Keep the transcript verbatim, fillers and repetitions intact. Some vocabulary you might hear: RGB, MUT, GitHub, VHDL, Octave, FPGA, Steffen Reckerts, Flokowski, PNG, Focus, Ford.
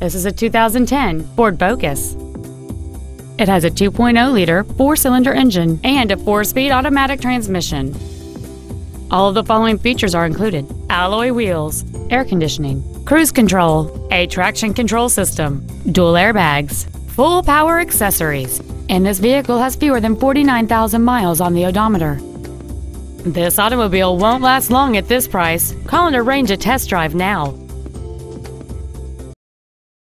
This is a two thousand ten Ford Focus. It has a two point oh liter four-cylinder engine and a four-speed automatic transmission. All of the following features are included: alloy wheels, air conditioning, cruise control, a traction control system, dual airbags, full power accessories, and this vehicle has fewer than forty-nine thousand miles on the odometer. This automobile won't last long at this price. Call and arrange a test drive now.